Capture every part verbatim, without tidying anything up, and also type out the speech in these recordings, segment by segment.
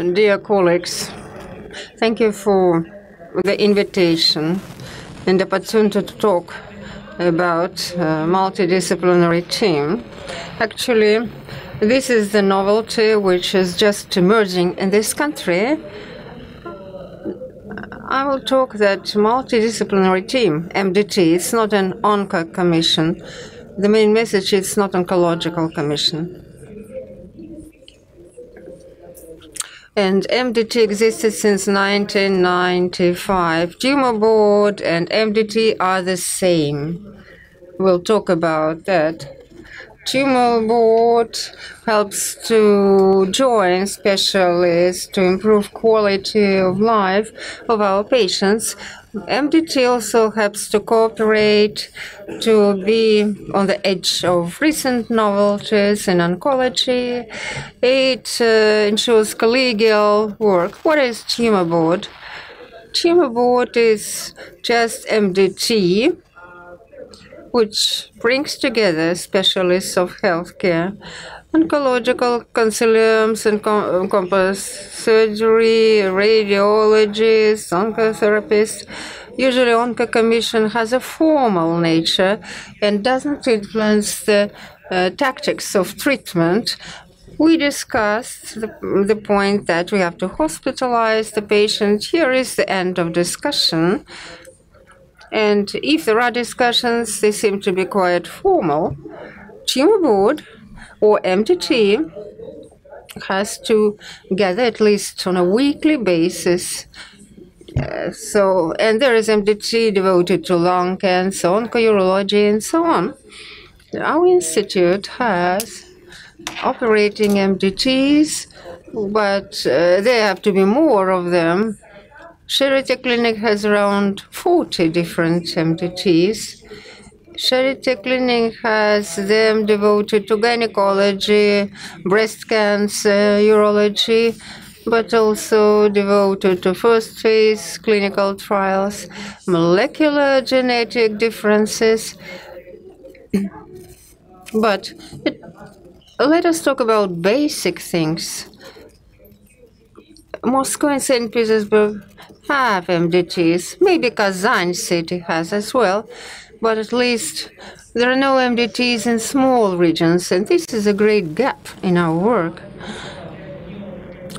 Dear colleagues, thank you for the invitation and the opportunity to talk about a multidisciplinary team. Actually, this is the novelty which is just emerging in this country. I will talk that multidisciplinary team, M D T, it's not an onco commission. The main message is not oncological commission. And M D T existed since nineteen ninety-five. Tumor board and M D T are the same. We'll talk about that. Tumor board helps to join specialists to improve quality of life of our patients. M D T also helps to cooperate to be on the edge of recent novelties in oncology. It uh, ensures collegial work. What is tumor board? Tumor board is just M D T, which brings together specialists of healthcare, oncological consiliums encompass surgery, radiologists, oncotherapists. Usually, onco commission has a formal nature and doesn't influence the uh, tactics of treatment. We discussed the, the point that we have to hospitalize the patient. Here is the end of discussion. And if there are discussions, they seem to be quite formal. Tumor board or M D T has to gather at least on a weekly basis. Uh, so, and there is M D T devoted to lung cancer, oncourology, and so on. Our institute has operating M D Ts, but uh, there have to be more of them. Charité Clinic has around forty different M D Ts. Charité Clinic has them devoted to gynecology, breast cancer, urology, but also devoted to first phase clinical trials, molecular genetic differences. But it, let us talk about basic things. Moscow and Saint Petersburg have M D Ts. Maybe Kazan city has as well, but at least there are no M D Ts in small regions, and this is a great gap in our work.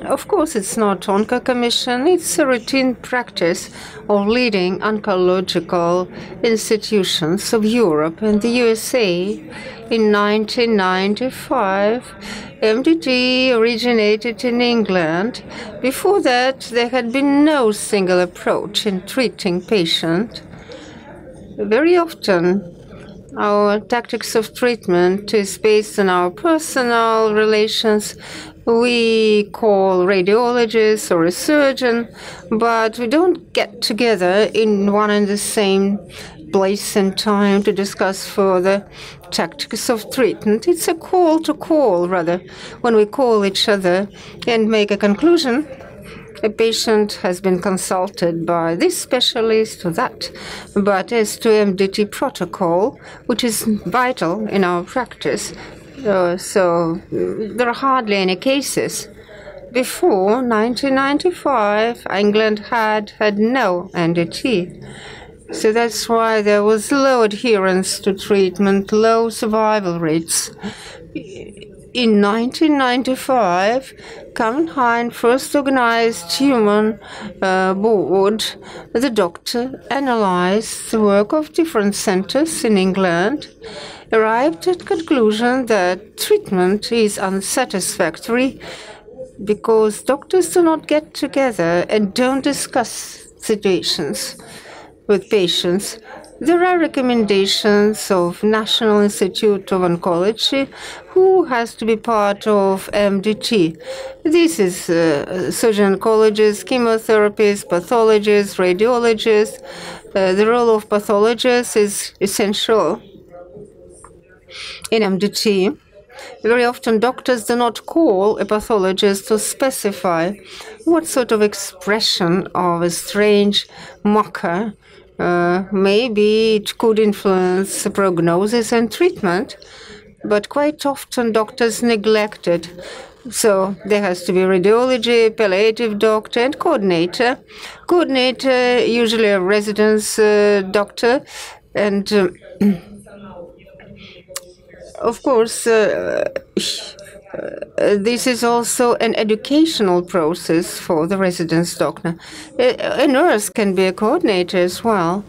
Of course, it's not onco commission, it's a routine practice of leading oncological institutions of Europe and the U S A. In nineteen ninety-five, M D T originated in England. Before that, there had been no single approach in treating patients. Very often, our tactics of treatment is based on our personal relations. We call radiologists or a surgeon, but we don't get together in one and the same place and time to discuss further tactics of treatment. It's a call to call, rather, when we call each other and make a conclusion. A patient has been consulted by this specialist or that, but as to M D T protocol, which is vital in our practice, Uh, so there are hardly any cases. Before nineteen ninety-five, England had had no M D T. So that's why there was low adherence to treatment, low survival rates. In nineteen ninety-five, Kamhain first organized human uh, board. The doctor analyzed the work of different centers in England, arrived at conclusion that treatment is unsatisfactory because doctors do not get together and don't discuss situations with patients. There are recommendations of National Institute of Oncology, who has to be part of M D T. This is uh, surgeon oncologists, chemotherapists, pathologists, radiologists. Uh, the role of pathologists is essential in M D T. Very often, doctors do not call a pathologist to specify what sort of expression of a strange marker. Uh, maybe it could influence prognosis and treatment, but quite often doctors neglect it. So there has to be radiology, palliative doctor, and coordinator. Coordinator, usually a residence uh, doctor, and uh, of course, uh, Uh, this is also an educational process for the residence doctor. A, a nurse can be a coordinator as well.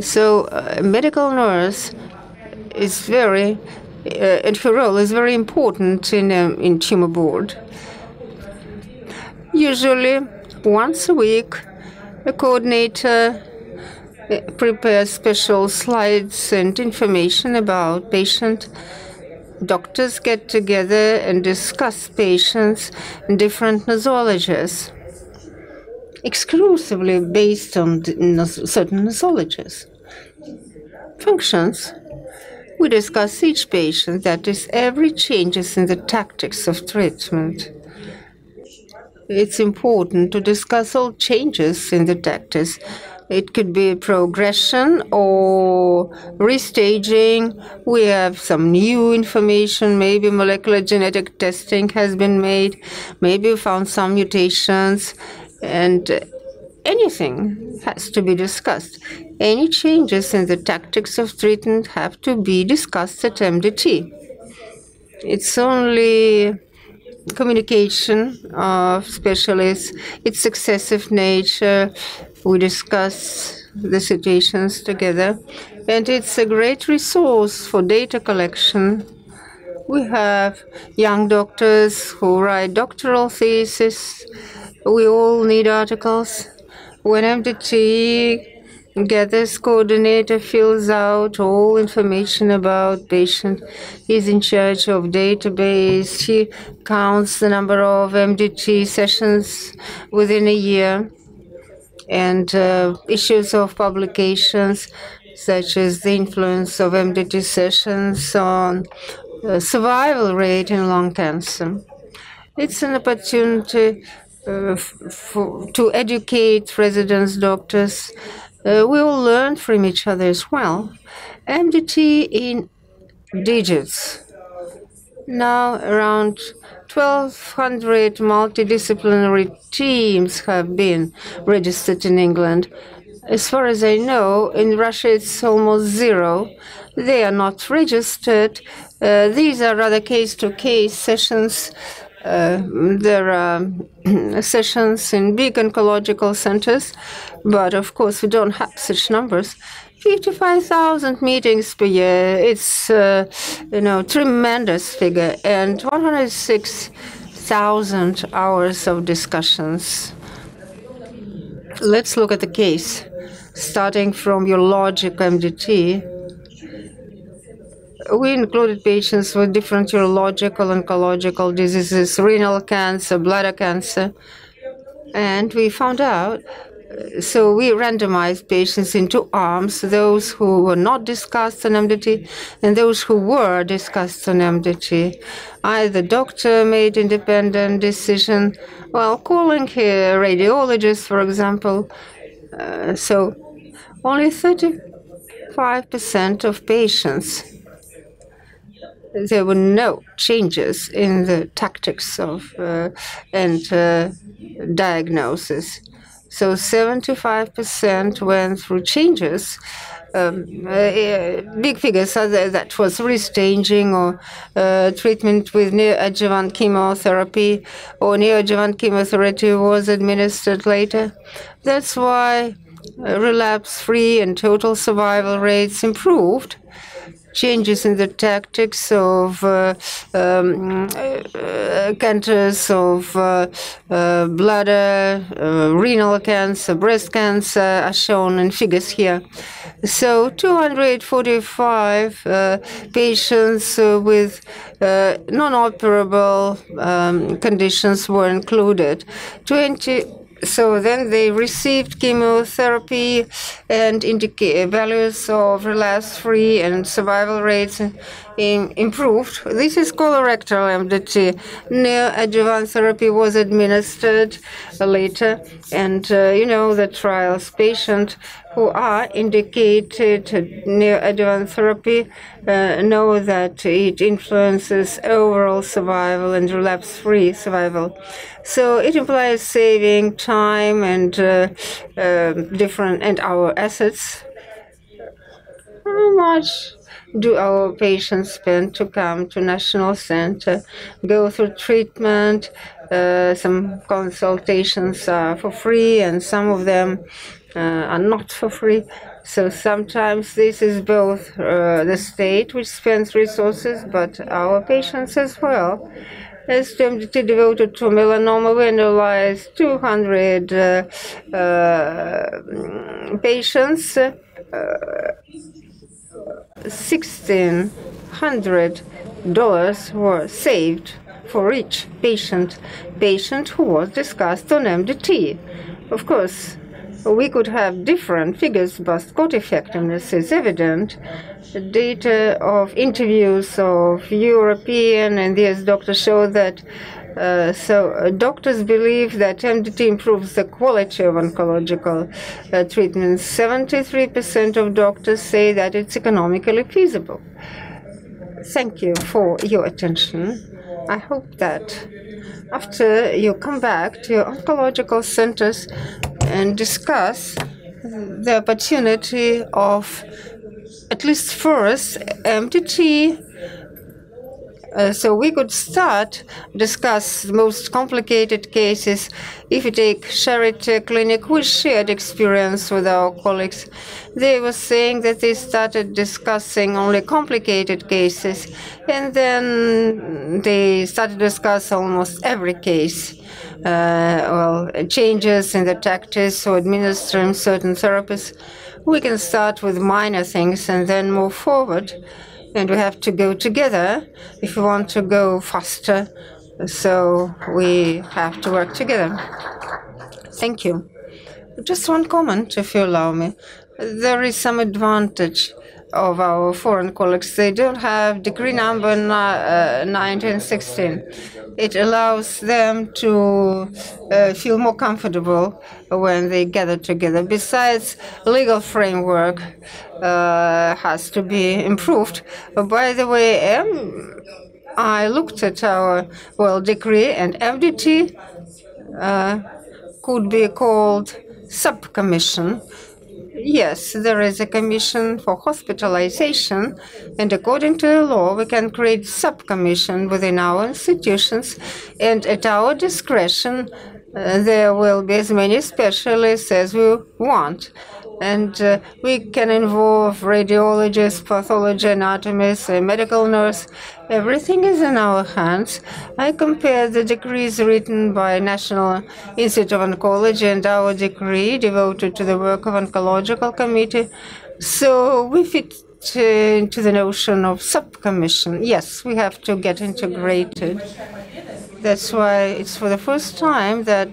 So a medical nurse is very, uh, and her role is very important in, um, in tumor board. Usually once a week, a coordinator prepares special slides and information about patient. Doctors get together and discuss patients and different nosologies, exclusively based on certain nosologies. Functions. We discuss each patient, that is, every changes in the tactics of treatment. It's important to discuss all changes in the tactics. It could be progression or restaging. We have some new information. Maybe molecular genetic testing has been made. Maybe we found some mutations. And anything has to be discussed. Any changes in the tactics of treatment have to be discussed at M D T. It's only communication of specialists, its successive nature. We discuss the situations together, and it's a great resource for data collection. We have young doctors who write doctoral theses. We all need articles. When M D T gathers, coordinator fills out all information about patient. He's in charge of database. He counts the number of M D T sessions within a year, and uh, issues of publications, such as the influence of M D T sessions on uh, survival rate in lung cancer. It's an opportunity uh, for, to educate residents, doctors. Uh, we all learn from each other as well. M D T in digits. Now around twelve hundred multidisciplinary teams have been registered in England. As far as I know, in Russia it's almost zero. They are not registered. Uh, these are rather case-to-case sessions. Uh, there are sessions in big oncological centers, but of course we don't have such numbers. fifty-five thousand meetings per year. It's uh, you know, tremendous figure, and one hundred six thousand hours of discussions. Let's look at the case, starting from your urologic M D T. We included patients with different urological, oncological diseases, renal cancer, bladder cancer, and we found out. So we randomized patients into arms, those who were not discussed on M D T and those who were discussed on M D T. Either doctor made independent decision while calling a radiologist, for example. Uh, so only thirty-five percent of patients, there were no changes in the tactics of uh, and uh, diagnosis. So seventy-five percent went through changes. Um, uh, big figures are there, that was restaging or uh, treatment with neoadjuvant chemotherapy, or neoadjuvant chemotherapy was administered later. That's why relapse-free and total survival rates improved. Changes in the tactics of uh, um, uh, cancers of uh, uh, bladder, uh, renal cancer, breast cancer are shown in figures here. So two hundred forty-five uh, patients uh, with uh, non-operable um, conditions were included. twenty So then they received chemotherapy, and indicate values of relapse-free and survival rates in improved. This is colorectal M D T. Neoadjuvant therapy was administered later, and uh, you know the trials. Patient who are indicated neoadjuvant therapy uh, know that it influences overall survival and relapse-free survival. So it implies saving time and uh, uh, different and our assets. How much do our patients spend to come to National Center, go through treatment? Uh, some consultations are for free and some of them uh, are not for free. So sometimes this is both uh, the state, which spends resources, but our patients as well. Estimate devoted to melanoma, we analyzed two hundred uh, uh, patients. Uh, sixteen hundred dollars were saved for each patient, patient who was discussed on M D T. Of course, we could have different figures, but cost effectiveness is evident. Data of interviews of European and U S doctors show that Uh, so uh, doctors believe that M D T improves the quality of oncological uh, treatment. seventy-three percent of doctors say that it's economically feasible. Thank you for your attention. I hope that after you come back to your oncological centers and discuss the opportunity of at least first M D T. Uh, so we could start discuss the most complicated cases. If you take Charité Clinic, we shared experience with our colleagues. They were saying that they started discussing only complicated cases, and then they started to discuss almost every case. Uh, well, changes in the tactics or administering certain therapies. We can start with minor things and then move forward. And we have to go together if we want to go faster. So we have to work together. Thank you. Just one comment, if you allow me. There is some advantage of our foreign colleagues. They don't have decree number uh, nineteen sixteen. It allows them to uh, feel more comfortable when they gather together. Besides, legal framework uh, has to be improved. But by the way, um, I looked at our well decree, and M D T uh, could be called sub-commission. Yes, there is a commission for hospitalization, and according to the law, we can create sub-commission within our institutions, and at our discretion, uh, there will be as many specialists as we want. And uh, we can involve radiologists, pathology anatomists, a medical nurse. Everything is in our hands. I compared the decrees written by National Institute of Oncology and our decree devoted to the work of Oncological Committee. So we fit uh, into the notion of sub-commission. Yes, we have to get integrated. That's why it's for the first time that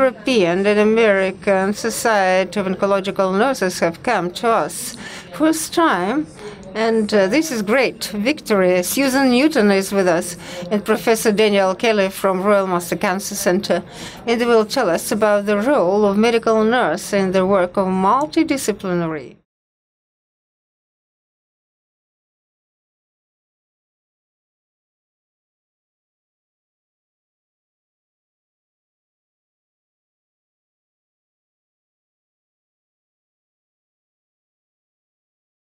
European and American Society of Oncological Nurses have come to us first time, and uh, this is great victory. Susan Newton is with us, and Professor Daniel Kelly from Royal Marsden Cancer Centre, and they will tell us about the role of medical nurse in the work of multidisciplinary